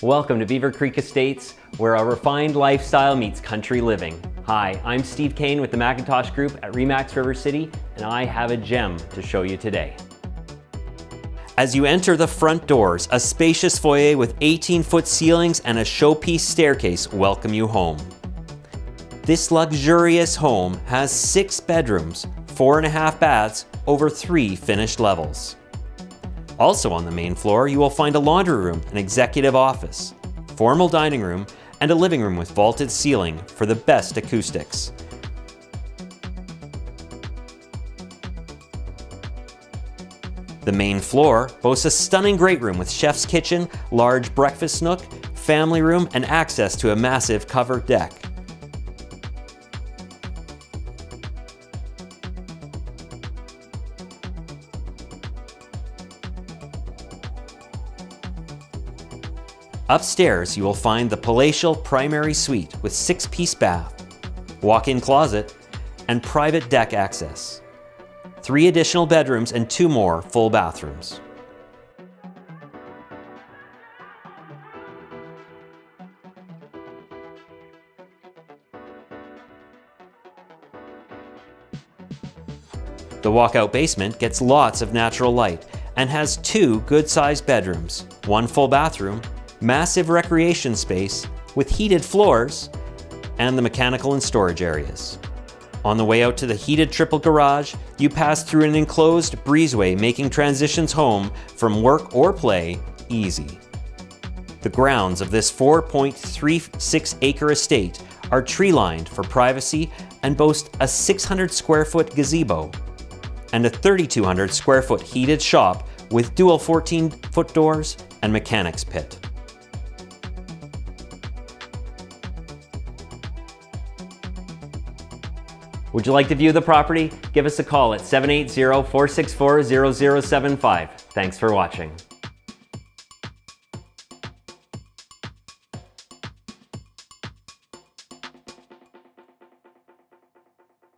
Welcome to Beaver Creek Estates, where a refined lifestyle meets country living. Hi, I'm Steve Kane with the MacIntosh Group at RE/MAX River City, and I have a gem to show you today. As you enter the front doors, a spacious foyer with 18-foot ceilings and a showpiece staircase welcome you home. This luxurious home has 6 bedrooms, 4.5 baths, over 3 finished levels. Also on the main floor, you will find a laundry room, an executive office, formal dining room, and a living room with vaulted ceiling for the best acoustics. The main floor boasts a stunning great room with chef's kitchen, large breakfast nook, family room, and access to a massive covered deck. Upstairs, you will find the palatial primary suite with 6-piece bath, walk-in closet, and private deck access. 3 additional bedrooms and 2 more full bathrooms. The walkout basement gets lots of natural light and has 2 good-sized bedrooms, 1 full bathroom, massive recreation space with heated floors, and the mechanical and storage areas. On the way out to the heated triple garage, you pass through an enclosed breezeway, making transitions home from work or play easy. The grounds of this 4.36-acre estate are tree-lined for privacy and boast a 600-square-foot gazebo and a 3,200-square-foot heated shop with dual 14-foot doors and mechanics pit. Would you like to view the property? Give us a call at 780-464-0075. Thanks for watching.